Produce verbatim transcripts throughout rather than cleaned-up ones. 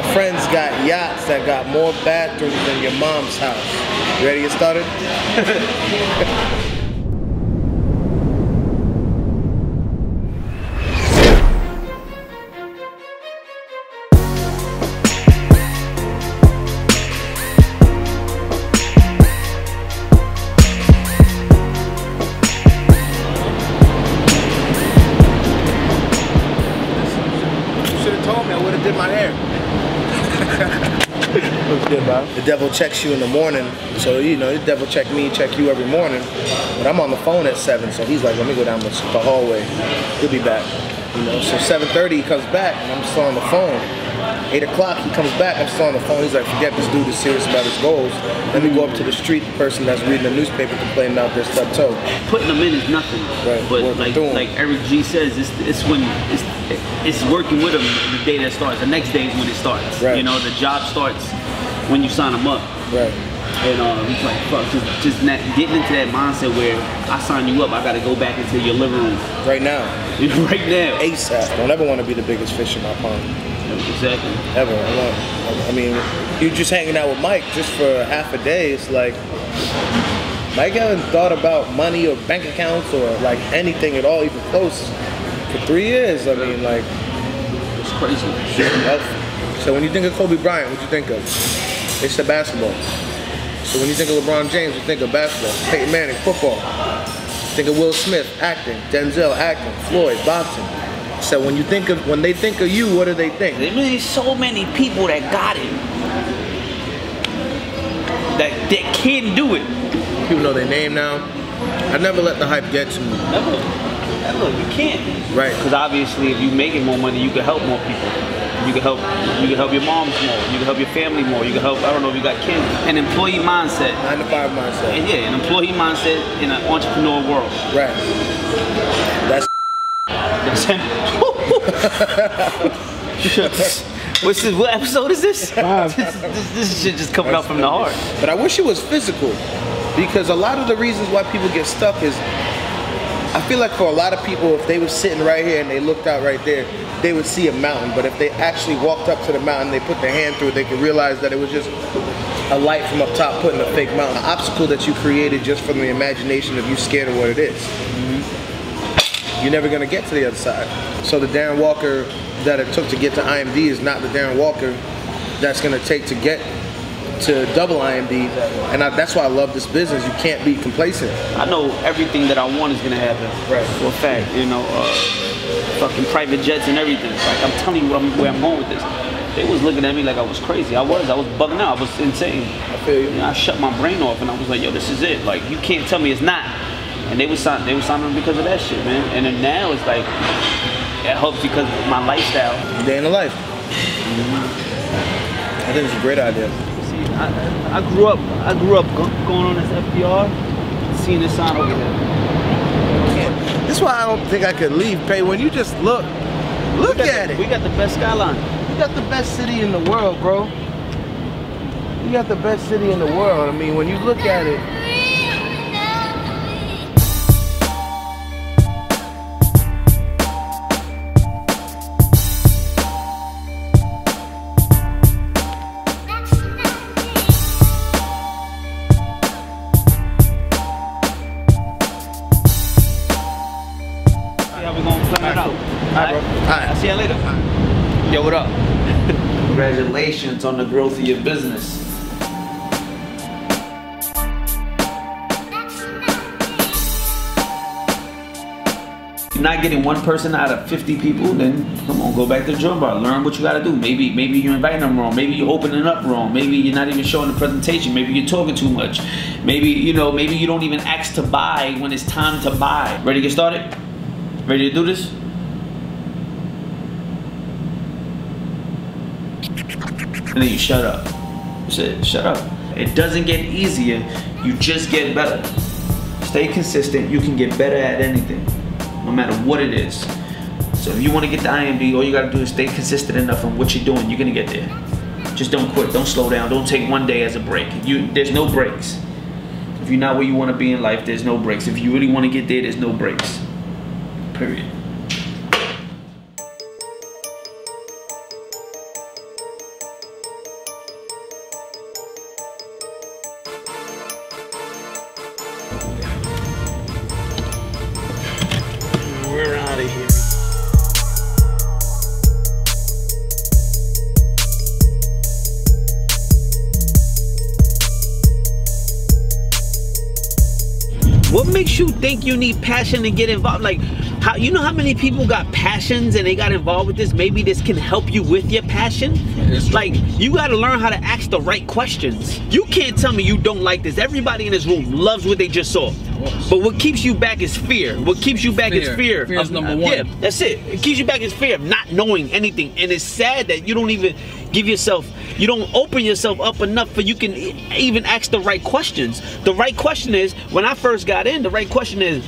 My friends got yachts that got more bathrooms than your mom's house. You ready to get started? The devil checks you in the morning, so you know, the devil check me, check you every morning, but I'm on the phone at seven, so he's like, let me go down the, the hallway, he'll be back, you know, so seven thirty he comes back, and I'm still on the phone, eight o'clock he comes back, I'm still on the phone, he's like, forget this dude is serious about his goals, let me go up to the street person that's reading the newspaper complaining about their stubbed toe. Putting them in is nothing, right. But We're like doing. like Eric G says, it's, it's when, it's, it's working with them the day that starts, the next day is when it starts, right. You know, the job starts when you sign them up. Right. And um, he's like, fuck, just, just not getting into that mindset where I sign you up, I gotta go back into your living room. Right now. Right now. ASAP. Don't ever want to be the biggest fish in my pond. Exactly. Ever. I mean, you just hanging out with Mike just for half a day, it's like, Mike haven't thought about money or bank accounts or like anything at all, even close, for three years. I mean, like, it's crazy. So when you think of Kobe Bryant, what you think of? It's the basketball. So when you think of LeBron James, you think of basketball. Peyton Manning, football. You think of Will Smith, acting. Denzel, acting. Floyd, boxing. So when you think of, when they think of you, what do they think? There's so many people that got it, that that can do it. People know their name now. I never let the hype get to me. Never, never. You can't. Right. Because obviously, if you're making more money, you can help more people. You can help. You can help your moms more. You can help your family more. You can help. I don't know if you got kids. An employee mindset. Nine to five mindset. And yeah, an employee mindset in an entrepreneur world. Right. That's. That's him. What's this? What episode is this? this, this, this shit just coming out from the heart. But I wish it was physical, because a lot of the reasons why people get stuck is, I feel like for a lot of people, if they were sitting right here and they looked out right there, they would see a mountain. But if they actually walked up to the mountain, they put their hand through it, they could realize that it was just a light from up top putting a fake mountain. An obstacle that you created just from the imagination of you scared of what it is. Mm-hmm. You're never going to get to the other side. So the Darren Walker that it took to get to I M D is not the Darren Walker that's going to take to get to double I M D, and I, that's why I love this business. You can't be complacent. I know everything that I want is gonna happen. Right. For a fact, you know, uh, fucking private jets and everything. Like, I'm telling you where I'm, where I'm going with this. They was looking at me like I was crazy. I was, I was bugging out. I was insane. I feel you. And I shut my brain off, and I was like, yo, this is it. Like, you can't tell me it's not. And they was signing, they was signing because of that shit, man. And then now it's like, it helps because of my lifestyle. Day in the life. Mm-hmm. I think it's a great idea. I, I grew up, I grew up going on this F D R, seeing this sign over there. That's why I don't think I could leave, Pay. When you just look, look at the, it. We got the best skyline. We got the best city in the world, bro. We got the best city in the world. I mean, when you look at it, congratulations on the growth of your business. If you're not getting one person out of fifty people, then come on, go back to the drum bar. Learn what you gotta do. Maybe maybe you're inviting them wrong. Maybe you're opening up wrong. Maybe you're not even showing the presentation. Maybe you're talking too much. Maybe, you know, maybe you don't even ask to buy when it's time to buy. Ready to get started? Ready to do this? And then you shut up. That's it, shut up. It doesn't get easier, you just get better. Stay consistent, you can get better at anything, no matter what it is. So if you wanna get to I M D, all you gotta do is stay consistent enough on what you're doing, you're gonna get there. Just don't quit, don't slow down, don't take one day as a break. You, there's no breaks. If you're not where you wanna be in life, there's no breaks. If you really wanna get there, there's no breaks, period. makes you think you need passion to get involved? Like, how, you know how many people got passions and they got involved with this? Maybe this can help you with your passion. Like, you gotta learn how to ask the right questions. You can't tell me you don't like this. Everybody in this room loves what they just saw. But what keeps you back is fear. What keeps you back fear. is fear. Fear of, is number one. Yeah, that's it. It keeps you back is fear of not knowing anything. And it's sad that you don't even give yourself, you don't open yourself up enough for you can even ask the right questions. The right question is, when I first got in, the right question is,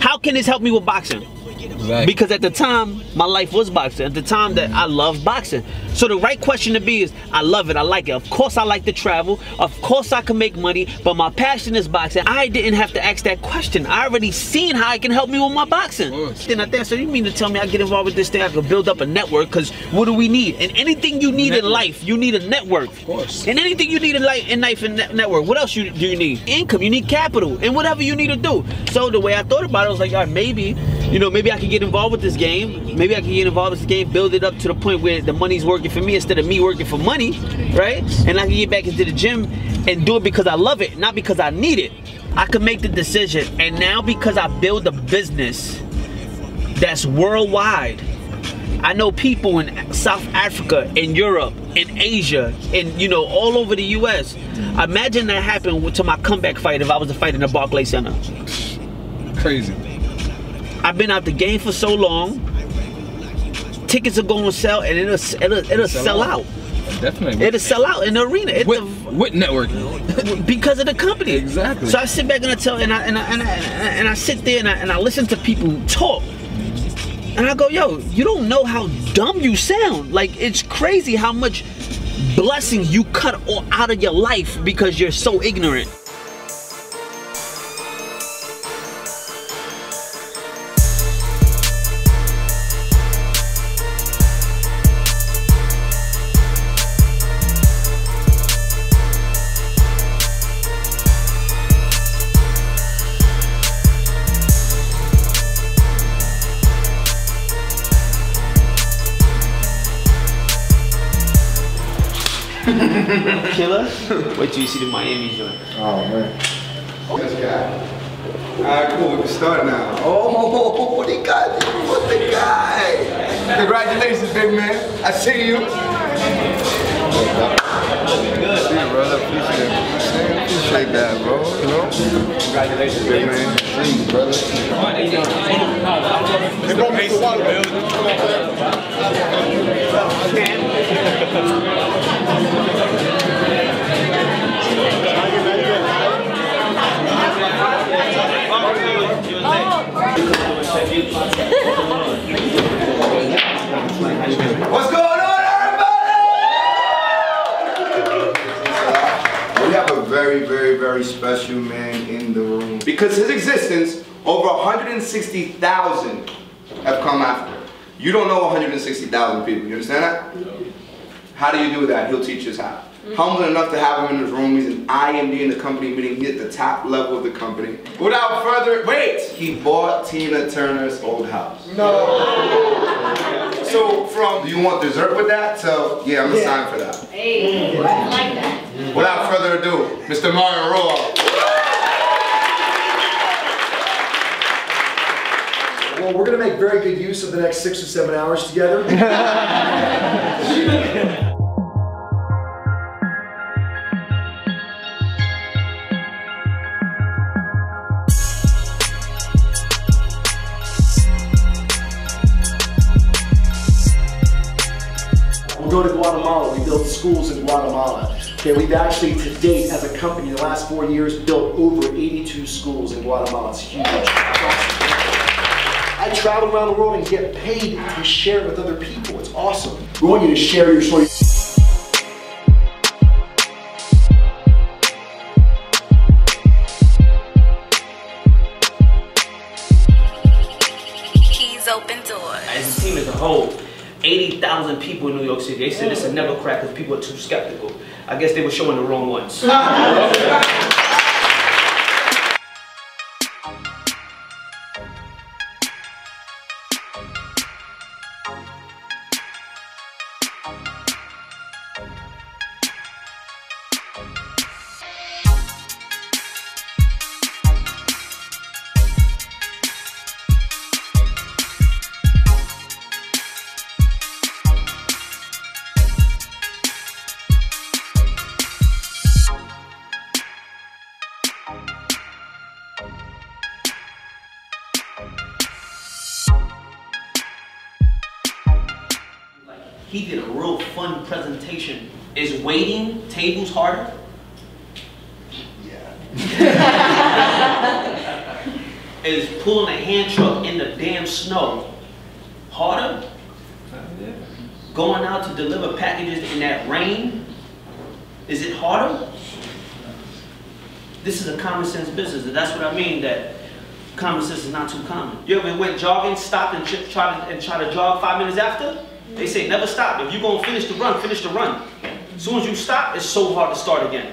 how can this help me with boxing? Exactly. Because at the time, my life was boxing. At the time that I loved boxing. So the right question to be is, I love it, I like it. Of course I like to travel. Of course I can make money, but my passion is boxing. I didn't have to ask that question. I already seen how it can help me with my boxing. Then I think, so you mean to tell me I get involved with this thing, I can build up a network, because what do we need? And anything you need network. in life, you need a network. Of course. And anything you need in life, in life and network, what else you, do you need? Income, you need capital, and whatever you need to do. So the way I thought about it, I was like, all right, maybe, you know, maybe I can get involved with this game. Maybe I can get involved with this game, build it up to the point where the money's working for me instead of me working for money, right? And I can get back into the gym and do it because I love it, not because I need it. I can make the decision. And now because I build a business that's worldwide, I know people in South Africa, in Europe, in Asia, and you know, all over the U S. Imagine that happened to my comeback fight if I was to fight in the Barclays Center. Crazy. I've been out the game for so long, tickets are going to sell, and it'll, it'll, it'll sell, sell out. out. Definitely. It'll sell out in the arena. It's with, a, with networking. Because of the company. Exactly. So I sit back and I tell, and I, and I, and I, and I sit there and I, and I listen to people talk. And I go, yo, you don't know how dumb you sound. Like, it's crazy how much blessing you cut all out of your life because you're so ignorant. Killer? Wait till you see the Miami joint. Oh man. This guy. Alright, cool, we can start now. Oh, what he got? What the guy? Congratulations, big man. I see you. Good, brother. Appreciate that, bro. You know? Congratulations, big man. See you, brother. They're gonna make some building. What's going on, everybody? We have a very, very, very special man in the room because his existence, over one hundred sixty thousand have come after. You don't know one hundred sixty thousand people, you understand that? No. How do you do that? He'll teach us how. Mm-hmm. Humble enough to have him in his room. He's an I M D in the company, meaning he's at the top level of the company. Without further wait, he bought Tina Turner's old house. No. So from, do you want dessert with that? So yeah, I'm gonna yeah. sign for that. Hey, mm-hmm. I like that. Without further ado, Mister Mario Roa. Well, we're gonna make very good use of the next six or seven hours together. Go to Guatemala, we build schools in Guatemala. Okay, we've actually to date as a company in the last four years built over eighty-two schools in Guatemala. It's huge. I travel around the world and get paid to share it with other people. It's awesome. We want you to share your story. Keys open doors. As a team as a whole, eighty thousand people in New York City. They said it's a never crack because people are too skeptical. I guess they were showing the wrong ones. He did a real fun presentation. Is waiting tables harder? Yeah. Is pulling a hand truck in the damn snow harder? Yeah. Going out to deliver packages in that rain? Is it harder? This is a common sense business, and that's what I mean, that common sense is not too common. You ever went jogging, stopped, and tried to, and tried to jog five minutes after? They say never stop. If you're gonna finish the run, finish the run. As soon as you stop, it's so hard to start again.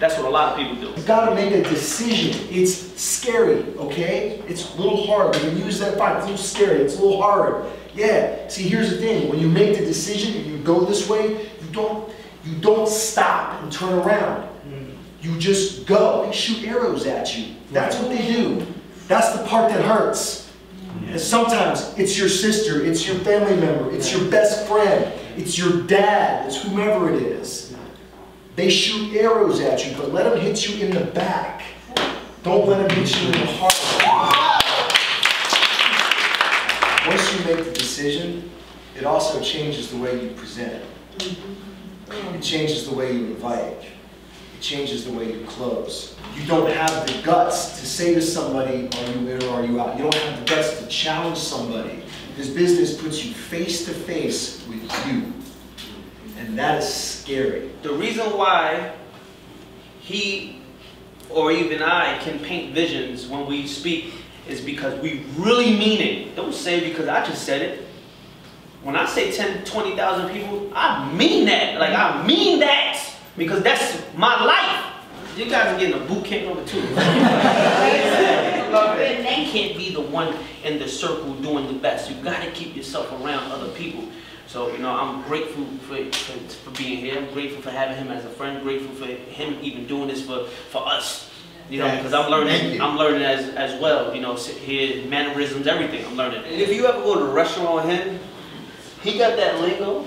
That's what a lot of people do. You gotta make a decision. It's scary, okay? It's a little hard. When you use that fight, it's a little scary, it's a little hard. Yeah, see, here's the thing. When you make the decision and you go this way, you don't, you don't stop and turn around. You just go. They shoot arrows at you. That's what they do. That's the part that hurts. And sometimes it's your sister, it's your family member, it's your best friend, it's your dad, it's whomever it is. They shoot arrows at you, but let them hit you in the back. Don't let them hit you in the heart. Once you make the decision, it also changes the way you present. It changes the way you invite. It changes the way you close. You don't have the guts to say to somebody, are you in or are you out? You don't have the guts to challenge somebody. This business puts you face to face with you. And that is scary. The reason why he or even I can paint visions when we speak is because we really mean it. Don't say because I just said it. When I say ten, twenty thousand people, I mean that. Like, I mean that. Because that's my life. You guys are getting a boot camp number two. They can't be the one in the circle doing the best. You gotta keep yourself around other people. So, you know, I'm grateful for, for, for being here. I'm grateful for having him as a friend. Grateful for him even doing this for, for us. You know, because I'm learning, I'm learning as, as well. You know, sit here, mannerisms, everything, I'm learning. And if you ever go to a restaurant with him, he got that lingo.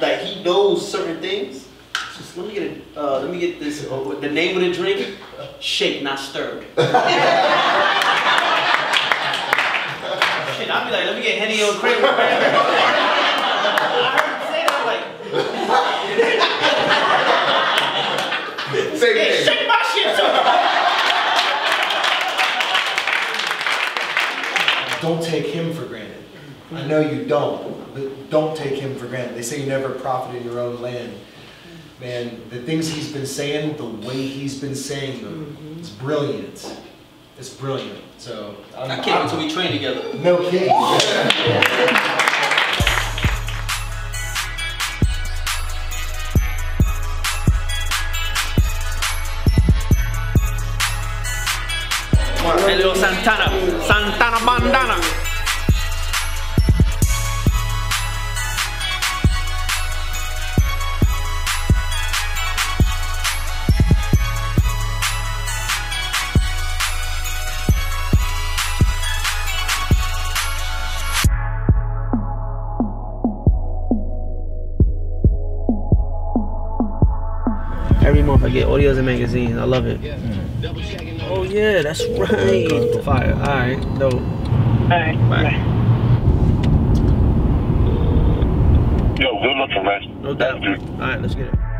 Like, he knows certain things. Just let me get a, uh, let me get this. Uh, the name of the drink: shake, not stirred. Shit, I'll be like, let me get Henny on Craig. I heard him say that. I'm like, same hey, thing. Shake my shit. Sir. Don't take him for granted. I know you don't, but don't take him for granted. They say you never profit in your own land. Man, the things he's been saying, the way he's been saying them, mm-hmm. It's brilliant. It's brilliant. So I'm, I can't until we train together. No kidding. Yeah. Hello, Santana, Santana Bandana. I get all the other magazines. I love it. Mm. Oh yeah, that's right. Fire. All right, dope. All right. Bye. Yo, good luck for match. No doubt. All right, let's get it.